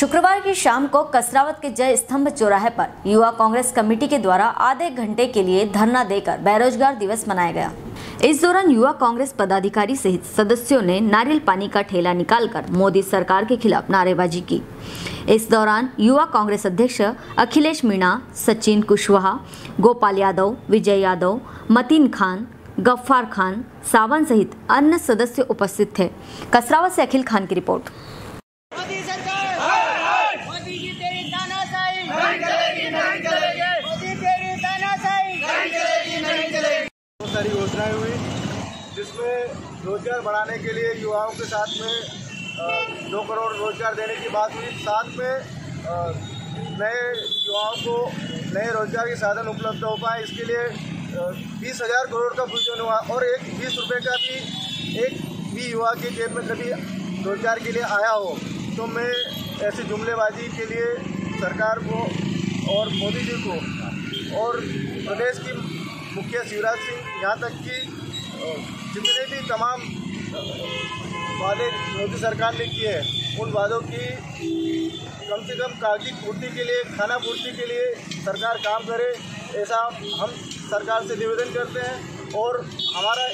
शुक्रवार की शाम को कसरावद के जय स्तंभ चौराहे पर युवा कांग्रेस कमेटी के द्वारा आधे घंटे के लिए धरना देकर बेरोजगार दिवस मनाया गया। इस दौरान युवा कांग्रेस पदाधिकारी सहित सदस्यों ने नारियल पानी का ठेला निकालकर मोदी सरकार के खिलाफ नारेबाजी की। इस दौरान युवा कांग्रेस अध्यक्ष अखिलेश मीणा, सचिन कुशवाहा, गोपाल यादव, विजय यादव, मतीन खान, गफ्फार खान, सावन सहित अन्य सदस्य उपस्थित थे। कसरावद से अखिल खान की रिपोर्ट। बहुत सारी योजनाएं हुई जिसमें रोजगार बढ़ाने के लिए युवाओं के साथ में 2 करोड़ रोजगार देने की बात हुई, साथ में नए युवाओं को नए रोजगार के साधन उपलब्ध हो पाए इसके लिए 20,000 करोड़ का भुगतान हुआ और 1 रुपये का भी युवा के जेब में कभी रोजगार के लिए आया हो। तो मैं ऐसी जुमलेबाजी के लिए सरकार को और मोदी जी को और प्रदेश की मुख्य शिवराज सिंह यहाँ तक कि जितने भी तमाम वादे मोदी सरकार ने किए उन वादों की कम से कम कागजी पूर्ति के लिए, खाना पूर्ति के लिए सरकार काम करे, ऐसा हम सरकार से निवेदन करते हैं। और हमारा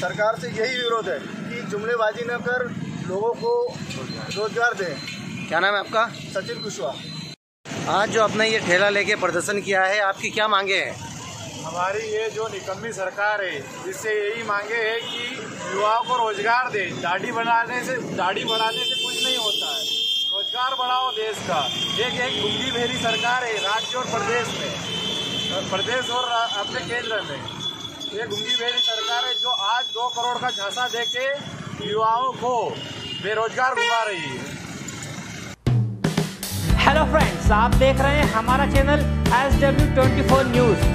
सरकार से यही विरोध है कि जुमलेबाजी न कर लोगों को रोजगार दें। क्या नाम है आपका? सचिन कुशवाहा। आज जो आपने ये ठेला लेके प्रदर्शन किया है, आपकी क्या मांगे हैं? हमारी ये जो निकम्मी सरकार है इससे यही मांगे है कि युवाओं को रोजगार दे। दाढ़ी बढ़ाने से कुछ नहीं होता है, रोजगार बढ़ाओ देश का। एक गुंगी भेरी सरकार है राज्य और प्रदेश में, प्रदेश और अपने केंद्र में। ये गुंगी भेरी सरकार है जो आज 2 करोड़ का झांसा देके युवाओं को बेरोजगार घुमा रही है। हेलो फ्रेंड्स, आप देख रहे हैं हमारा चैनल SW24 न्यूज।